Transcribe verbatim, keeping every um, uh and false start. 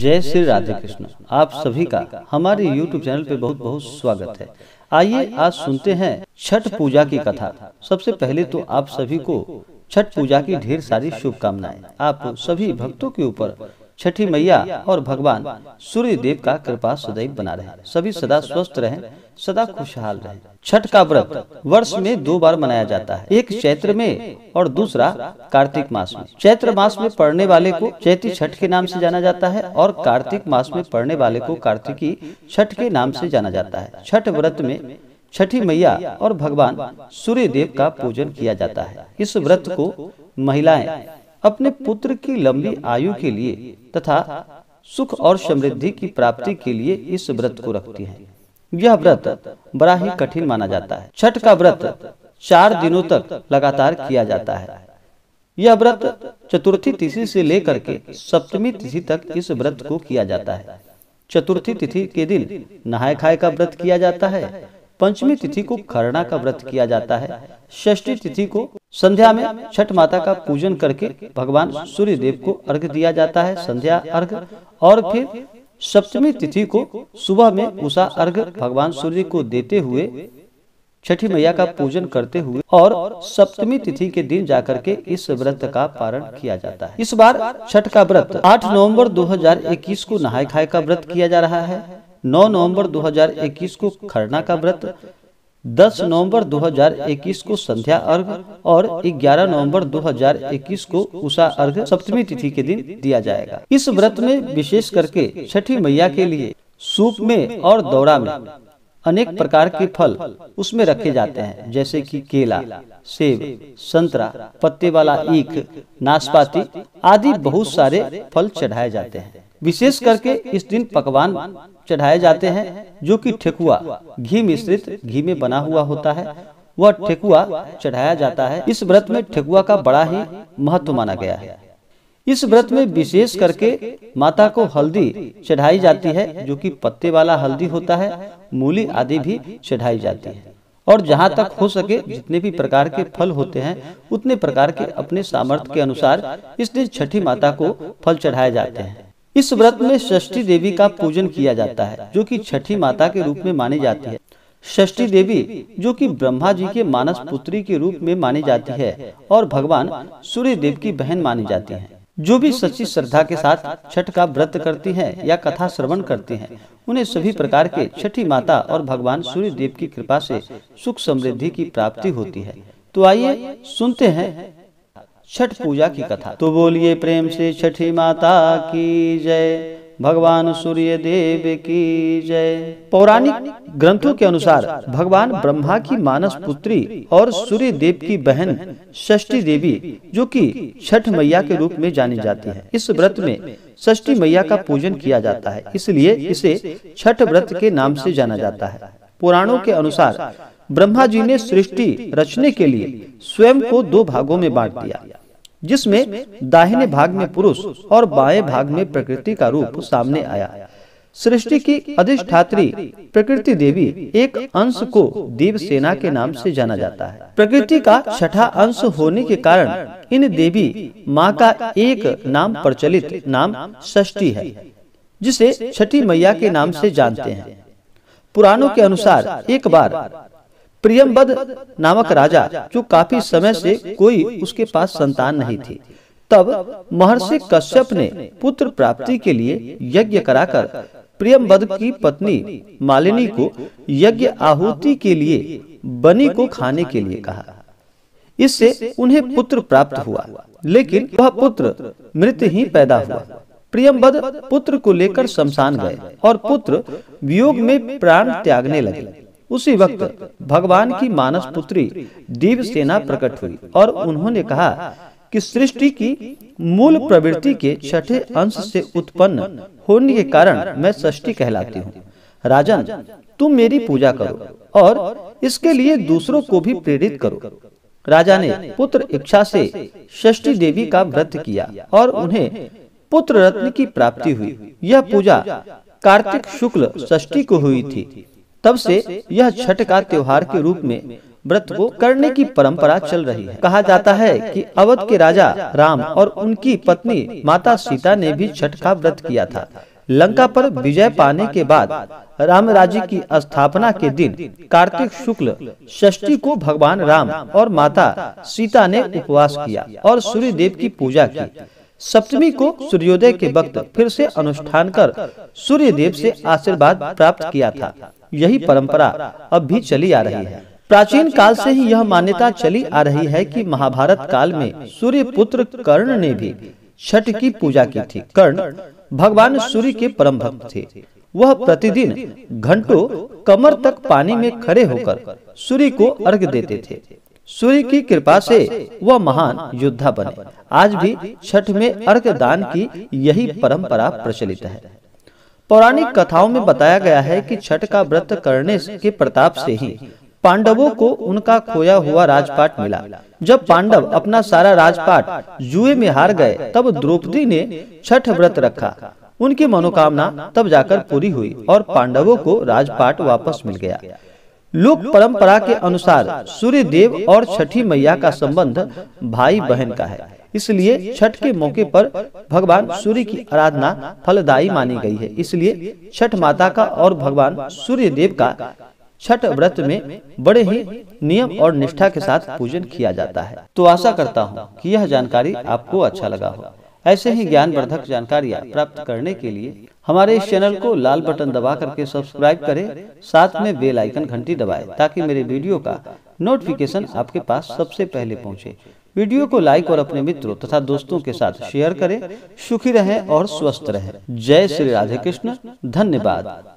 जय श्री राधे कृष्ण। आप सभी का हमारे YouTube चैनल पे बहुत बहुत स्वागत है। आइए आज सुनते हैं छठ पूजा की कथा। सबसे पहले तो आप सभी को छठ पूजा की ढेर सारी शुभकामनाएं। आप सभी भक्तों के ऊपर छठी मैया और भगवान सूर्य देव का कृपा सदैव बना रहे, सभी सदा स्वस्थ रहें, सदा खुशहाल रहें। छठ का व्रत वर्ष में दो बार मनाया जाता है, एक चैत्र में और दूसरा कार्तिक मास में। चैत्र मास में पड़ने वाले को चैती छठ के नाम से जाना जाता है और कार्तिक मास में पड़ने वाले को कार्तिकी छठ के नाम से जाना जाता है। छठ व्रत में छठी मैया और भगवान सूर्य देव का पूजन किया जाता है। इस व्रत को महिलाएं अपने पुत्र की लंबी आयु के लिए तथा सुख और समृद्धि की प्राप्ति के लिए इस व्रत को रखती हैं। यह व्रत बड़ा ही कठिन माना जाता है। छठ का व्रत चार दिनों तक लगातार किया जाता है। यह व्रत चतुर्थी तिथि से लेकर के सप्तमी तिथि तक इस व्रत को किया जाता है। चतुर्थी तिथि के दिन नहाय खाए का व्रत किया जाता है। पंचमी तिथि को खरना का व्रत किया जाता है। षष्ठी तिथि को संध्या में छठ माता का पूजन करके भगवान सूर्य देव को अर्घ्य दिया जाता है, संध्या अर्घ्य। और फिर सप्तमी तिथि को सुबह में उषा अर्घ्य भगवान सूर्य को देते हुए छठी मैया का पूजन करते हुए और सप्तमी तिथि के दिन जाकर के इस व्रत का पारण किया जाता है। इस बार छठ का व्रत आठ नवम्बर दो हजार इक्कीस को नहाय खाए का व्रत किया जा रहा है। नौ नवंबर दो हजार इक्कीस को खरना का व्रत, दस नवंबर दो हजार इक्कीस को संध्या अर्घ और ग्यारह नवंबर दो हजार इक्कीस को उषा अर्घ सप्तमी तिथि के दिन दिया जाएगा। इस व्रत में विशेष करके छठी मैया के लिए सूप में और दौरा में अनेक प्रकार के फल उसमें रखे जाते हैं, जैसे कि केला, सेब, संतरा, पत्ते वाला ईख, नाशपाती आदि बहुत सारे फल चढ़ाए जाते हैं। विशेष करके इस दिन पकवान चढ़ाए जाते हैं जो कि ठेकुआ घी मिश्रित घी में बना हुआ होता है, वह ठेकुआ चढ़ाया जाता है। इस व्रत में ठेकुआ का बड़ा ही महत्व माना गया है। इस व्रत में विशेष करके माता को हल्दी चढ़ाई जाती है जो कि पत्ते वाला हल्दी होता है, मूली आदि भी चढ़ाई जाती है। और जहाँ तक हो सके जितने भी प्रकार के फल होते हैं उतने प्रकार के अपने सामर्थ्य के अनुसार इस दिन छठी माता को फल चढ़ाए जाते हैं। इस व्रत में षष्ठी देवी का पूजन किया जाता है जो कि छठी माता के रूप में मानी जाती है। षष्ठी देवी जो कि ब्रह्मा जी के मानस पुत्री के रूप में मानी जाती है और भगवान सूर्य देव की बहन मानी जाती है। जो भी सच्ची श्रद्धा के साथ छठ का व्रत करती हैं या कथा श्रवण करती हैं, उन्हें सभी प्रकार के छठी माता और भगवान सूर्य देव की कृपा से सुख समृद्धि की प्राप्ति होती है। तो आइए सुनते हैं छठ पूजा की कथा। तो बोलिए प्रेम से छठी माता की जय, भगवान सूर्य देव की जय। पौराणिक ग्रंथों के अनुसार भगवान ब्रह्मा की मानस पुत्री और सूर्य देव की बहन षष्ठी देवी जो कि छठ मैया के रूप में जानी जाती है। इस व्रत में षष्ठी मैया का पूजन किया जाता है, इसलिए इसे छठ व्रत के नाम से जाना जाता है। पुराणों के अनुसार ब्रह्मा जी ने सृष्टि रचने के लिए स्वयं को दो भागों में बांट दिया, जिसमें दाहिने भाग में पुरुष और बाएं भाग में प्रकृति का रूप सामने आया। सृष्टि की अधिष्ठात्री प्रकृति देवी एक अंश को देव सेना के नाम से जाना जाता है। प्रकृति का छठा अंश होने के कारण इन देवी माँ का एक नाम प्रचलित नाम षष्ठी है, जिसे छठी मैया के नाम से जानते हैं। पुराणों के अनुसार एक बार प्रियंबद नामक राजा, जो काफी समय से कोई उसके पास संतान नहीं थी, तब महर्षि कश्यप ने पुत्र प्राप्ति के लिए यज्ञ कराकर प्रियंबद की पत्नी मालिनी को यज्ञ आहुति के लिए बनी को खाने के लिए कहा। इससे उन्हें पुत्र प्राप्त हुआ, लेकिन वह पुत्र मृत ही पैदा हुआ। प्रियंबद पुत्र को लेकर शमशान गए और पुत्र वियोग में प्राण त्यागने लगे। उसी वक्त भगवान की मानस पुत्री देव सेना प्रकट हुई और उन्होंने कहा कि सृष्टि की मूल प्रवृत्ति के छठे अंश से उत्पन्न होने के कारण मैं षष्ठी कहलाती हूँ। राजन, तुम मेरी पूजा करो और इसके लिए दूसरों को भी प्रेरित करो। राजा ने पुत्र इच्छा से षष्ठी देवी का व्रत किया और उन्हें पुत्र रत्न की प्राप्ति हुई। यह पूजा कार्तिक शुक्ल षष्ठी को हुई थी। तब से यह छठ का त्योहार के रूप में व्रत को करने की परंपरा चल रही है। कहा जाता है कि अवध के राजा राम और उनकी पत्नी माता सीता ने भी छठ का व्रत किया था। लंका पर विजय पाने के बाद राम राज्य की स्थापना के दिन कार्तिक शुक्ल षष्ठी को भगवान राम और माता सीता ने उपवास किया और सूर्य देव की पूजा की। सप्तमी को सूर्योदय के वक्त फिर से अनुष्ठान कर सूर्य देव से आशीर्वाद प्राप्त किया था। यही परंपरा अब भी चली आ रही है। प्राचीन काल से ही यह मान्यता चली आ रही है कि महाभारत काल में सूर्य पुत्र कर्ण ने भी छठ की पूजा की थी। कर्ण भगवान सूर्य के परम भक्त थे। वह प्रतिदिन घंटों कमर तक पानी में खड़े होकर सूर्य को अर्घ्य देते थे। सूर्य की कृपा से वह महान योद्धा बने। आज भी छठ में अर्घ्य दान की यही परंपरा प्रचलित है। पौराणिक कथाओं में बताया गया है कि छठ का व्रत करने के प्रताप से ही पांडवों को उनका खोया हुआ राजपाट मिला। जब पांडव अपना सारा राजपाट जुए में हार गए तब द्रौपदी ने छठ व्रत रखा। उनकी मनोकामना तब जाकर पूरी हुई और पांडवों को राजपाट वापस मिल गया। लोक परंपरा के अनुसार सूर्य देव और छठी मैया का संबंध भाई बहन का है, इसलिए छठ के मौके पर भगवान सूर्य की आराधना फलदायी मानी गई है। इसलिए छठ माता का और भगवान सूर्य देव का छठ व्रत में बड़े ही नियम और निष्ठा के साथ पूजन किया जाता है। तो आशा करता हूँ कि यह जानकारी आपको अच्छा लगा हो। ऐसे ही ज्ञानवर्धक जानकारियाँ प्राप्त करने के लिए हमारे इस चैनल को लाल बटन दबा करके सब्सक्राइब करें, साथ में बेल आइकन घंटी दबाएं ताकि मेरे वीडियो का नोटिफिकेशन आपके पास सबसे पहले पहुँचे। वीडियो को लाइक और अपने मित्रों तथा दोस्तों के साथ शेयर करें। सुखी रहें और स्वस्थ रहें। जय श्री राधे कृष्ण। धन्यवाद।